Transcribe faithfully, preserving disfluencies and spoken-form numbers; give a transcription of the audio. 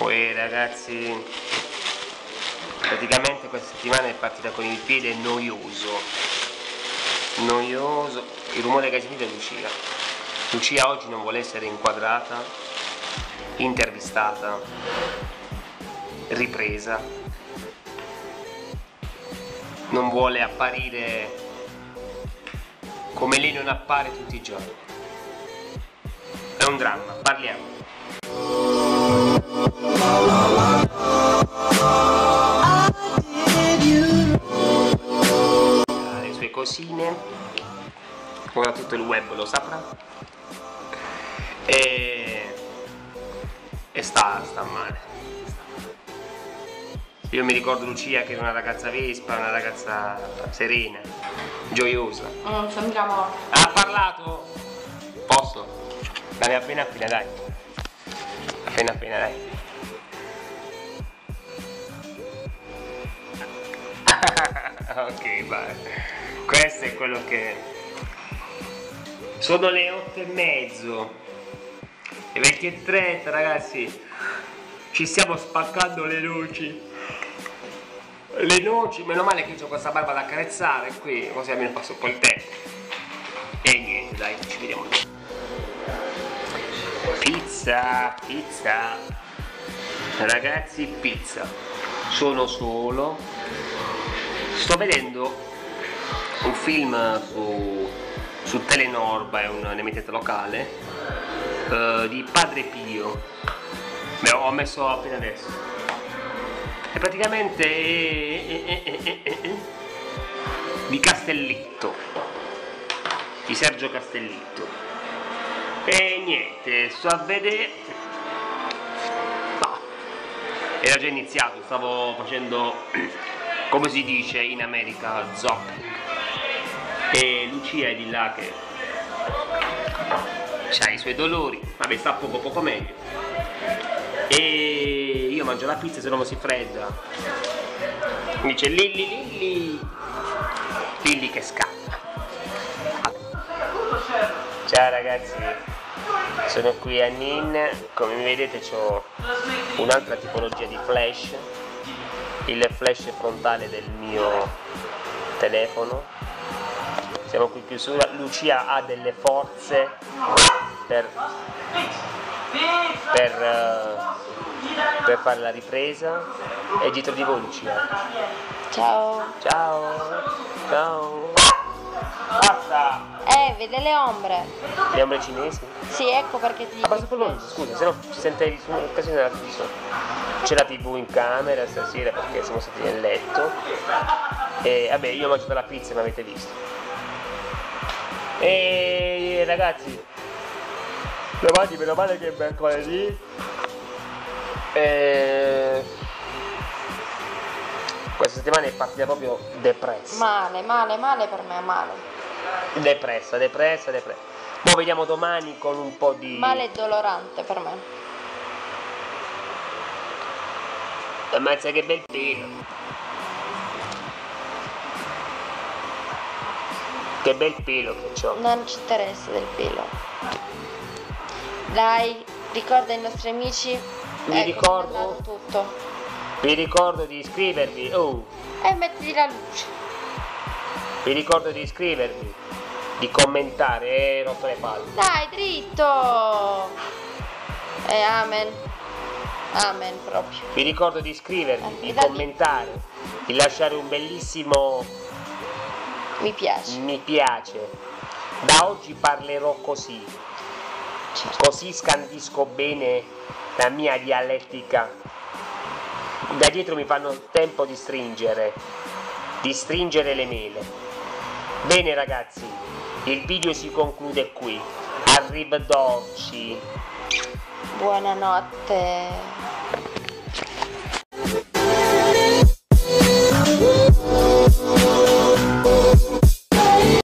Poi ragazzi, praticamente questa settimana è partita con il piede noioso, noioso, il rumore che hai sentito è Lucia. Lucia oggi non vuole essere inquadrata, intervistata, ripresa, non vuole apparire come lei non appare tutti i giorni, è un dramma, parliamo. Le sue cosine, ora tutto il web lo saprà, e, e sta, sta male. Io mi ricordo Lucia che era una ragazza vespa, una ragazza serena, gioiosa. Mm, sembra morta. Ha parlato? Posso? Dai, appena appena dai. Appena appena dai. Ok, va. Questo è quello che... Sono le otto e mezzo. Le venti e trenta, ragazzi. Ci stiamo spaccando le luci. Le noci, meno male che ho questa barba da accarezzare qui, così almeno passo un po' il tempo. E niente, dai, ci vediamo. Pizza, pizza. Ragazzi, pizza. Sono solo. Sto vedendo un film su, su Telenorba, è un'emittente locale, eh, di Padre Pio. Beh, ho messo appena adesso. E praticamente eh, eh, eh, eh, eh, eh, di Castellitto, di Sergio Castellitto. E niente, sto a vedere. Ah, era già iniziato, stavo facendo, come si dice in America, zapping. E Lucia è di là che ha i suoi dolori, vabbè, sta poco poco meglio. E io mangio la pizza, se no si fredda. Mi dice Lilli, Lilli, Lilli che scappa. Ciao ragazzi, sono qui a Nin. Come vedete ho un'altra tipologia di flash, il flash frontale del mio telefono. Siamo qui in chiusura. Lucia ha delle forze per per uh, per fare la ripresa. E dietro di voi Lucia. Ciao. Ciao. Ciao. Basta. Eh, vede le ombre. Le ombre cinesi? Sì, ecco perché ti dico. Ma ah, solo l'ombre, scusa, se no si sente l'occasione della televisione. C'è la tv in camera stasera perché siamo stati nel letto. E vabbè, io mangio della pizza, mi avete visto. E ragazzi, domani meno male che è mercoledì. Eh, questa settimana è partita proprio depressa. Male, male, male per me, male. Depressa, depressa, depressa. Poi vediamo domani con un po' di... Male e dolorante per me. Ammazza che bel pelo. Che bel pelo che c'ho. Non ci interessa del pelo. Dai, ricorda i nostri amici. Vi ricordo, tutto. vi ricordo di iscrivervi oh. e mettiti la luce. Vi ricordo di iscrivervi, di commentare e eh, rotto le palle. Dai, dritto! E eh, amen. Amen proprio. Vi ricordo di iscrivervi, eh, di commentare, di... di lasciare un bellissimo mi piace. Mi piace. Da oggi parlerò così. Certo. Così scandisco bene la mia dialettica. Da dietro mi fanno tempo di stringere di stringere le mele. Bene ragazzi, il video si conclude qui. Arrivederci, buonanotte.